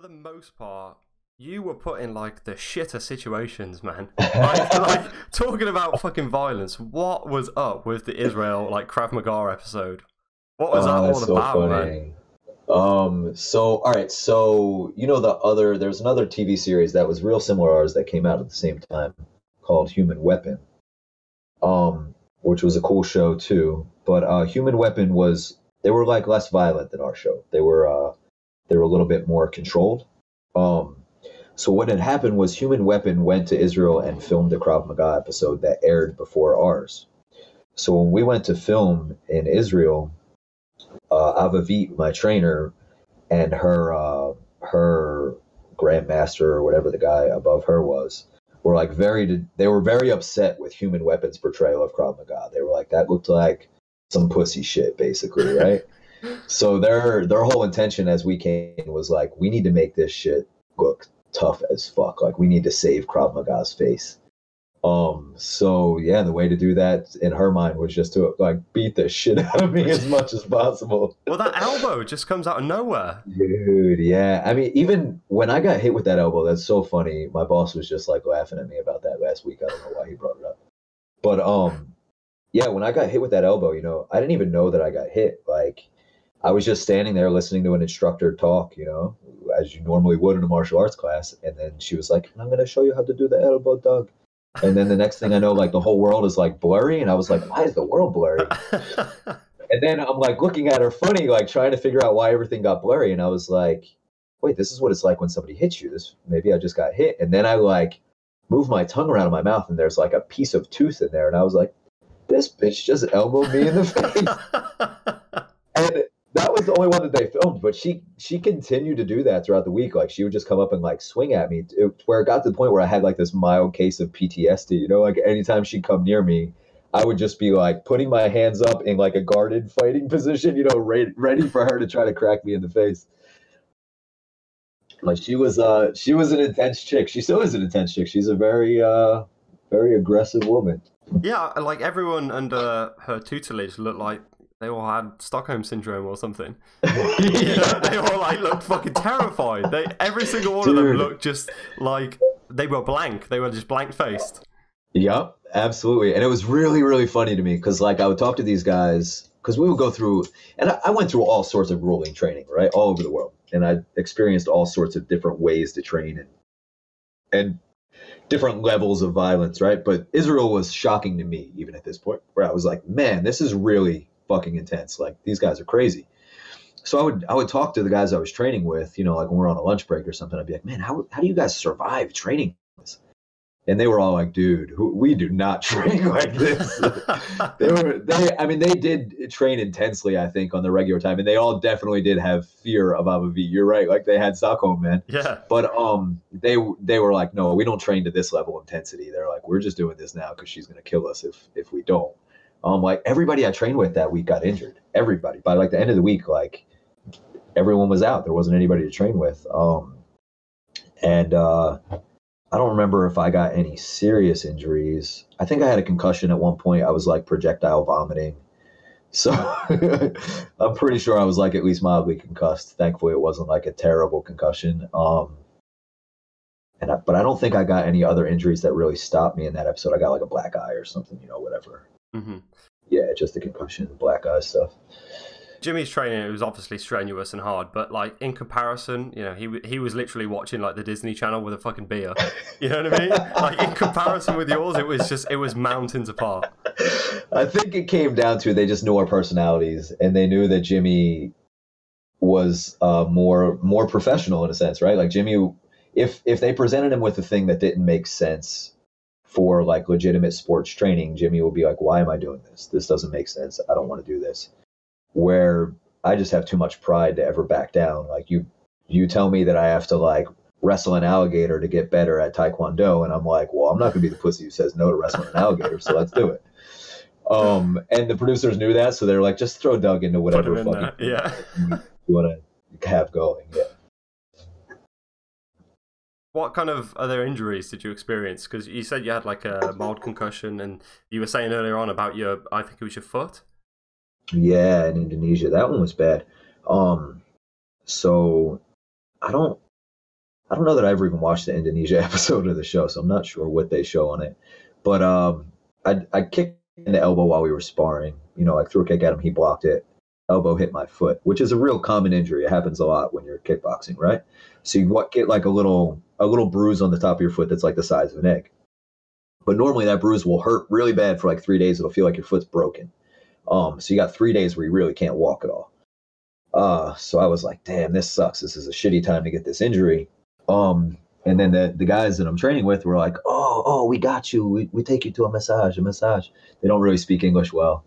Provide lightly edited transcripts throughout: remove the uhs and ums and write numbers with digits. For the most part, you were put in like the shitter situations, man. Like talking about fucking violence. What was up with the Israel like Krav Maga episode? What was that all about, man? So all right, so you know there's another TV series that was real similar to ours that came out at the same time called Human Weapon, which was a cool show too. But Human Weapon was they were like less violent than our show. They were a little bit more controlled. So what had happened was Human Weapon went to Israel and filmed a Krav Maga episode that aired before ours. So when we went to film in Israel, Avivit, my trainer, and her grandmaster or whatever the guy above her was, were like very upset with Human Weapon's portrayal of Krav Maga. They were like, that looked like some pussy shit, basically, right? So their whole intention as we came was like, we need to make this shit look tough as fuck. Like, we need to save Krav Maga's face. So yeah, the way to do that in her mind was just to like beat the shit out of me as much as possible. Well, that elbow just comes out of nowhere. Dude, yeah. I mean, even when I got hit with that elbow, that's so funny. My boss was just like laughing at me about that last week. I don't know why he brought it up. But yeah, when I got hit with that elbow, you know, I didn't even know that I got hit. Like, I was just standing there listening to an instructor talk, you know, as you normally would in a martial arts class. And then she was like, I'm going to show you how to do the elbow, Doug. And then the next thing I know, like the whole world is like blurry. And I was like, why is the world blurry? And then I'm like looking at her funny, like trying to figure out why everything got blurry. And I was like, wait, this is what it's like when somebody hits you. Maybe I just got hit. And then I like move my tongue around in my mouth and there's like a piece of tooth in there. And I was like, this bitch just elbowed me in the face. And that was the only one that they filmed, but she continued to do that throughout the week. Like, she would just come up and like swing at me, where it got to the point where I had like this mild case of PTSD, you know, like anytime she'd come near me, I would just be like putting my hands up in like a guarded fighting position, you know, ready for her to try to crack me in the face. Like, she was an intense chick. She still is an intense chick. She's a very, very aggressive woman. Yeah. Like, everyone under her tutelage looked like they all had Stockholm syndrome or something. Yeah. They all like looked fucking terrified. Every single one of them looked just like they were blank. They were just blank faced. Yep, absolutely. And it was really, really funny to me because like I would talk to these guys because we would go through, and I went through all sorts of rolling training, right, all over the world, and I experienced all sorts of different ways to train and different levels of violence, right? But Israel was shocking to me even at this point, where I was like, man, this is really fucking intense. Like, these guys are crazy. So I would talk to the guys I was training with, you know, like when we're on a lunch break or something, I'd be like, man, how do you guys survive training this? And they were all like, dude, we do not train like this. They did train intensely, I think, on the regular time. And they all definitely did have fear of Avivit. You're right. Like, they had Stockholm, man. Yeah. But they were like, no, we don't train to this level of intensity. They're like, we're just doing this now because she's going to kill us if we don't. Like, everybody I trained with that week got injured. Everybody. By like the end of the week, like, everyone was out. There wasn't anybody to train with. I don't remember if I got any serious injuries. I think I had a concussion at one point. I was like projectile vomiting. So I'm pretty sure I was like at least mildly concussed. Thankfully, it wasn't like a terrible concussion. But I don't think I got any other injuries that really stopped me in that episode. I got like a black eye or something, you know, whatever. Mm-hmm. Yeah, just the concussion, black eye stuff. Jimmy's training, it was obviously strenuous and hard, but like in comparison, you know, he was literally watching like the Disney Channel with a fucking beer. You know what I mean? Like, in comparison with yours, it was mountains apart. I think it came down to they just knew our personalities, and they knew that Jimmy was more professional in a sense, right? Like, Jimmy, if they presented him with a thing that didn't make sense for like legitimate sports training, Jimmy will be like, why am I doing this? This doesn't make sense. I don't want to do this. Where I just have too much pride to ever back down. Like, you tell me that I have to like wrestle an alligator to get better at Taekwondo. And I'm like, well, I'm not going to be the pussy who says no to wrestling an alligator. So let's do it. And the producers knew that. So they're like, just throw Doug into whatever fucking you want to have going. Yeah. What kind of other injuries did you experience? Because you said you had like a mild concussion, and you were saying earlier on about I think it was your foot? Yeah, in Indonesia. That one was bad. So I don't I don't know that I ever even watched the Indonesia episode of the show, so I'm not sure what they show on it. But I kicked in the elbow while we were sparring. You know, I threw a kick at him, he blocked it. Elbow hit my foot, which is a real common injury. It happens a lot when you're kickboxing, right? So you get like a little bruise on the top of your foot that's like the size of an egg. But normally that bruise will hurt really bad for like 3 days. It'll feel like your foot's broken. So you got 3 days where you really can't walk at all. So I was like, damn, this sucks. This is a shitty time to get this injury. And then the guys that I'm training with were like, oh, we got you. We take you to a massage. They don't really speak English well.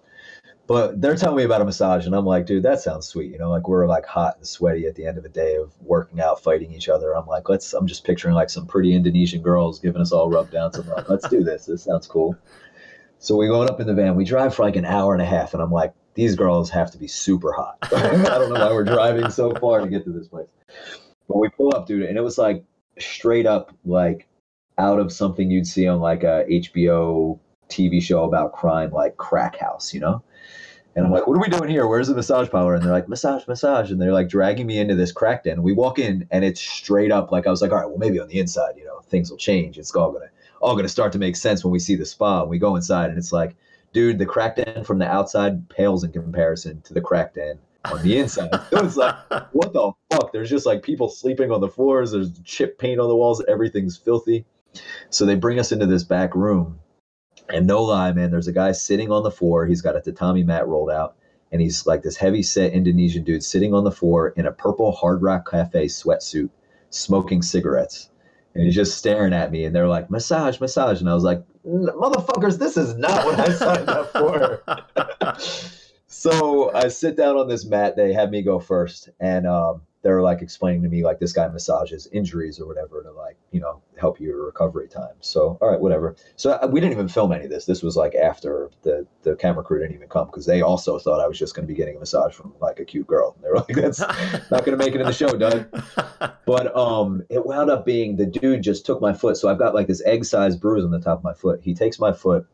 But they're telling me about a massage, and I'm like, dude, that sounds sweet. You know, like we're like hot and sweaty at the end of a day of working out, fighting each other. I'm like, I'm just picturing like some pretty Indonesian girls giving us all rub downs. I'm like, let's do this. This sounds cool. So we load up in the van. We drive for like an hour and a half, and I'm like, these girls have to be super hot. I don't know why we're driving so far to get to this place. But we pull up, dude, and it was like straight up like out of something you'd see on like a HBO TV show about crime, like Crack House, you know? And I'm like, what are we doing here? Where's the massage parlor? And they're like, massage. And they're like dragging me into this crack den. We walk in and it's straight up. Like I was like, all right, well, maybe on the inside, you know, things will change. It's all going to start to make sense when we see the spa and we go inside. And it's like, dude, the crack den from the outside pales in comparison to the crack den on the inside. It was like, what the fuck? There's just like people sleeping on the floors. There's chip paint on the walls. Everything's filthy. So they bring us into this back room. And no lie, man, there's a guy sitting on the floor. He's got a tatami mat rolled out, and he's like this heavy-set Indonesian dude sitting on the floor in a purple Hard Rock Cafe sweatsuit, smoking cigarettes. And he's just staring at me, and they're like, massage. And I was like, motherfuckers, this is not what I signed up for. So I sit down on this mat. They have me go first, and they're like explaining to me like this guy massages injuries or whatever to like, you know, help your recovery time. So, all right, whatever. So we didn't even film any of this. This was like after the camera crew didn't even come because they also thought I was just going to be getting a massage from like a cute girl. And they were like, that's not going to make it in the show, Doug. But it wound up being the dude just took my foot. So I've got like this egg-sized bruise on the top of my foot. He takes my foot.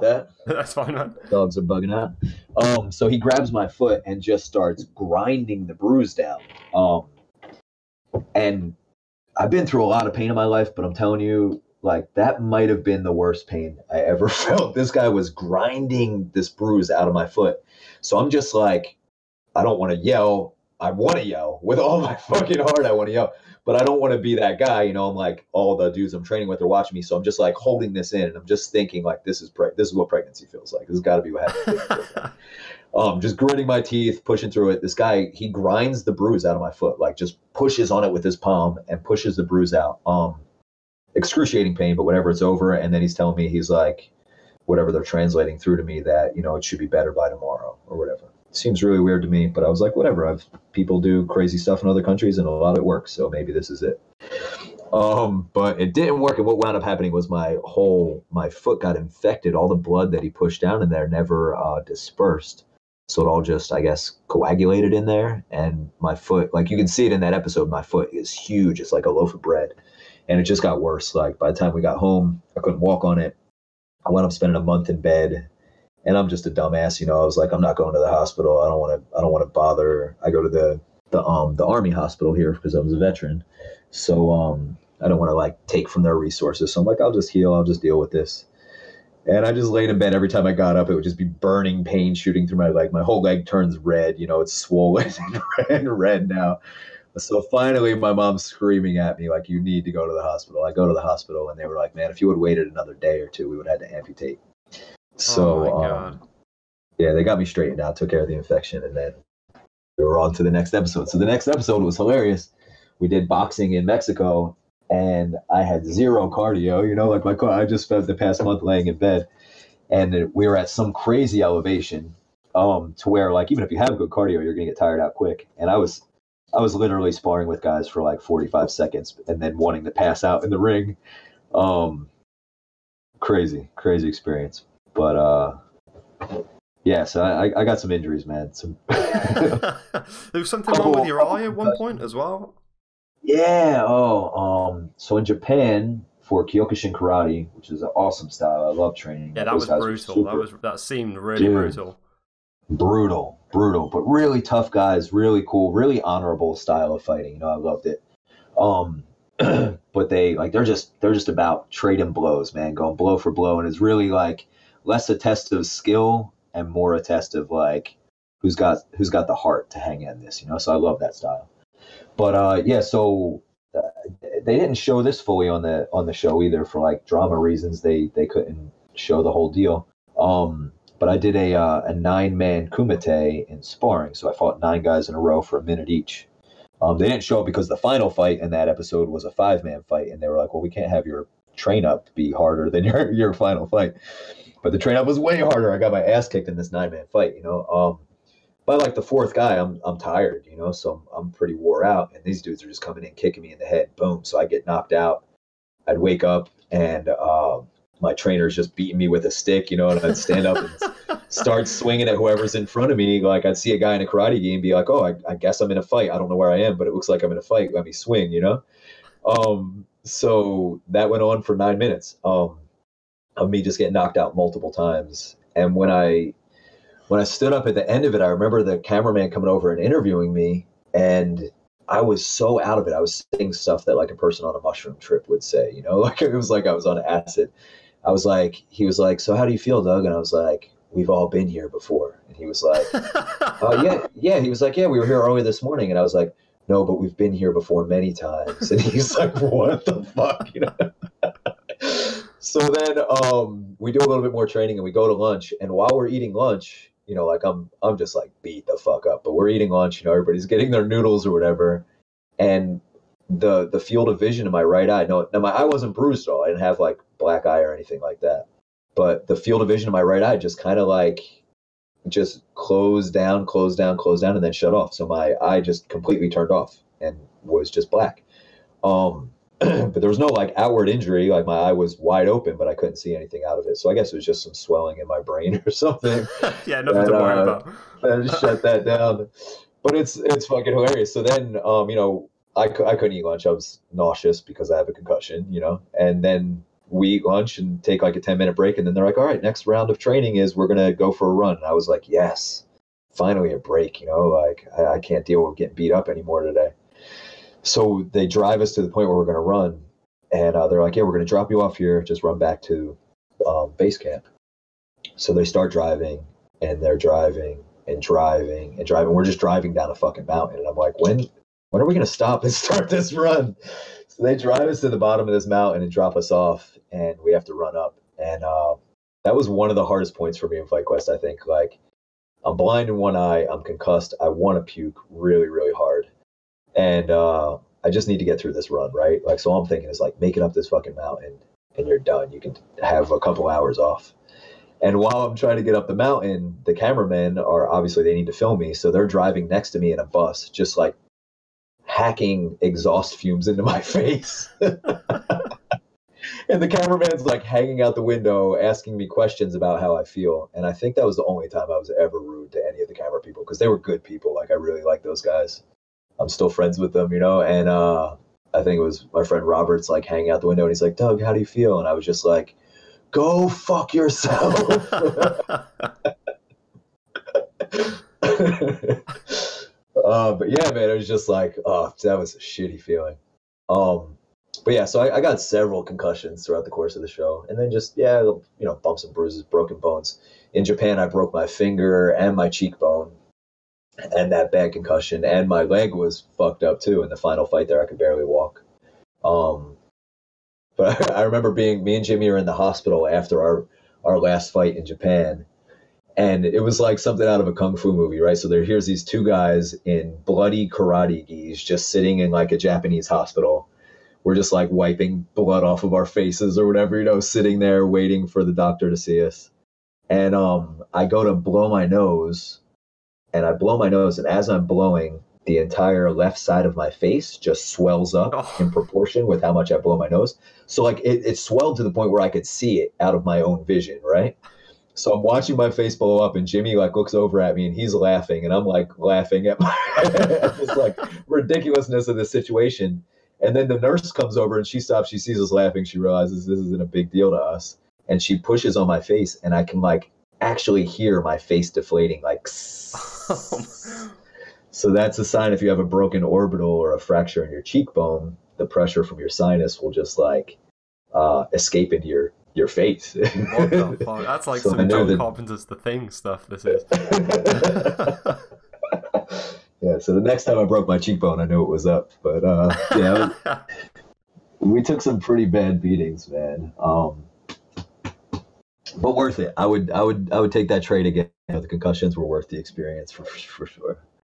That. That's fine, man. Dogs are bugging out. So he grabs my foot and just starts grinding the bruise down. And I've been through a lot of pain in my life, but I'm telling you, like, that might have been the worst pain I ever felt. This guy was grinding this bruise out of my foot. So I'm just like, I don't want to yell. I want to yell with all my fucking heart. I want to yell, but I don't want to be that guy. You know, I'm like, all the dudes I'm training with are watching me. So I'm just like holding this in and I'm just thinking like, this is what pregnancy feels like. This has got to be what happens. Just gritting my teeth, pushing through it. This guy, he grinds the bruise out of my foot, like just pushes on it with his palm and pushes the bruise out. Excruciating pain, but whatever, it's over. And then he's telling me, he's like, whatever they're translating through to me that, you know, it should be better by tomorrow or whatever. Seems really weird to me, but I was like, whatever. People do crazy stuff in other countries, and a lot of it works, so maybe this is it. But it didn't work, and what wound up happening was my foot got infected. All the blood that he pushed down in there never dispersed, so it all just, I guess, coagulated in there. And my foot, like you can see it in that episode, my foot is huge. It's like a loaf of bread, and it just got worse. Like by the time we got home, I couldn't walk on it. I wound up spending a month in bed. And I'm just a dumbass, you know. I was like, I'm not going to the hospital. I don't want to bother. I go to the Army hospital here because I was a veteran, so I don't want to like take from their resources. So I'm like, I'll just heal. I'll just deal with this. And I just laid in bed. Every time I got up, it would just be burning pain shooting through my leg. My whole leg turns red. You know, it's swollen and red now. So finally, my mom's screaming at me like, you need to go to the hospital. I go to the hospital, and they were like, man, if you would have waited another day or two, we would have had to amputate. So, oh my God. Yeah, they got me straightened out, took care of the infection, and then we were on to the next episode. So the next episode was hilarious. We did boxing in Mexico, and I had zero cardio. You know, like I just spent the past month laying in bed, and we were at some crazy elevation to where, like, even if you have good cardio, you're going to get tired out quick. And I was literally sparring with guys for like 45 seconds and then wanting to pass out in the ring. Crazy experience. But, yeah, so I got some injuries, man. There was something wrong with your eye at one point as well? Yeah. So in Japan, for Kyokushin Karate, which is an awesome style, I love training. Yeah, that was brutal. That seemed really brutal. brutal, but really tough guys, really cool, really honorable style of fighting. You know, I loved it. But they like, they're just about trading blows, man, going blow for blow. And it's really like less a test of skill and more a test of like, who's got the heart to hang in this, you know? So I love that style. But, yeah, so they didn't show this fully on the show either for like drama reasons. They couldn't show the whole deal. But I did a 9-man kumite in sparring. So I fought 9 guys in a row for a minute each. They didn't show it because the final fight in that episode was a 5-man fight. And they were like, well, we can't have your train up be harder than your final fight. But the train up was way harder. I got my ass kicked in this 9-man fight, you know? By like the 4th guy, I'm tired, you know, so I'm pretty wore out. And these dudes are just coming in, kicking me in the head. Boom. So I get knocked out. I'd wake up and my trainer's just beating me with a stick, you know, and I'd stand up and start swinging at whoever's in front of me. Like I'd see a guy in a karate gi and be like, oh, I guess I'm in a fight. I don't know where I am, but it looks like I'm in a fight. Let me swing, you know? So that went on for 9 minutes of me just getting knocked out multiple times. And when I stood up at the end of it, I remember the cameraman coming over and interviewing me, and I was so out of it. I was saying stuff that like a person on a mushroom trip would say, you know, like it was like I was on acid. I was like, he was like, so how do you feel, Doug? And I was like, we've all been here before. And he was like, oh, yeah. He was like, yeah, we were here early this morning. And I was like, no, but we've been here before many times. And he's like, what the fuck, you know? So then we do a little bit more training and we go to lunch. And while we're eating lunch, you know, like I'm just like beat the fuck up, but we're eating lunch, you know, everybody's getting their noodles or whatever. And the field of vision in my right eye, no, my eye wasn't bruised at all. I didn't have like black eye or anything like that, but the field of vision in my right eye just kind of like just closed down and then shut off. So my eye just completely turned off and was just black. But there was no like outward injury. Like my eye was wide open, but I couldn't see anything out of it. So I guess it was just some swelling in my brain or something. Yeah, nothing to worry about. I just shut that down. But it's fucking hilarious. So then, you know, I couldn't eat lunch. I was nauseous because I have a concussion, you know. And then we eat lunch and take like a 10-minute break. And then they're like, all right, next round of training is we're going to go for a run. And I was like, yes, finally a break. You know, like I can't deal with getting beat up anymore today. So they drive us to the point where we're going to run, and they're like, yeah, we're going to drop you off here. Just run back to base camp. So they start driving, and they're driving and driving and driving. We're just driving down a fucking mountain. And I'm like, when are we going to stop and start this run? So they drive us to the bottom of this mountain and drop us off, and we have to run up. And that was one of the hardest points for me in Fight Quest, I think. Like, I'm blind in one eye. I'm concussed. I want to puke really, really hard. And I just need to get through this run, right? Like, so all I'm thinking is, like, make it up this fucking mountain, and you're done. You can have a couple hours off. And while I'm trying to get up the mountain, the cameramen are obviously they need to film me, so they're driving next to me in a bus, just, like, hacking exhaust fumes into my face. And the cameraman's, like, hanging out the window, asking me questions about how I feel. And I think that was the only time I was ever rude to any of the camera people, because they were good people. Like, I really like those guys. I'm still friends with them, you know, and I think it was my friend Robert's like hanging out the window and he's like, Doug, how do you feel? And I was just like, go fuck yourself. But yeah, man, it was just like, oh, that was a shitty feeling. But yeah, so I got several concussions throughout the course of the show. And then just, yeah, you know, bumps and bruises, broken bones. In Japan, I broke my finger and my cheekbone. And that bad concussion, and my leg was fucked up too. In the final fight there, I could barely walk. But I remember me and Jimmy were in the hospital after our last fight in Japan. And it was like something out of a kung fu movie, right? So here's these two guys in bloody karate gis just sitting in like a Japanese hospital. We're just like wiping blood off of our faces or whatever, you know, sitting there waiting for the doctor to see us. And I go to blow my nose. And I blow my nose, and as I'm blowing, the entire left side of my face just swells up in proportion with how much I blow my nose. So, like, it swelled to the point where I could see it out of my own vision, right? So I'm watching my face blow up, and Jimmy, like, looks over at me, and he's laughing, and I'm, like, laughing at my just, like, ridiculousness of this situation. And then the nurse comes over, and she stops. She sees us laughing. She realizes this isn't a big deal to us, and she pushes on my face, and I can, like, actually hear my face deflating, like. So that's a sign if you have a broken orbital or a fracture in your cheekbone, the pressure from your sinus will just like escape into your face. What the fuck? That's like some John Carpenter's The Thing stuff, this is. Yeah, so the next time I broke my cheekbone, I knew it was up. But yeah, we took some pretty bad beatings, man. But worth it. I would take that trade again. You know, the concussions were worth the experience for sure.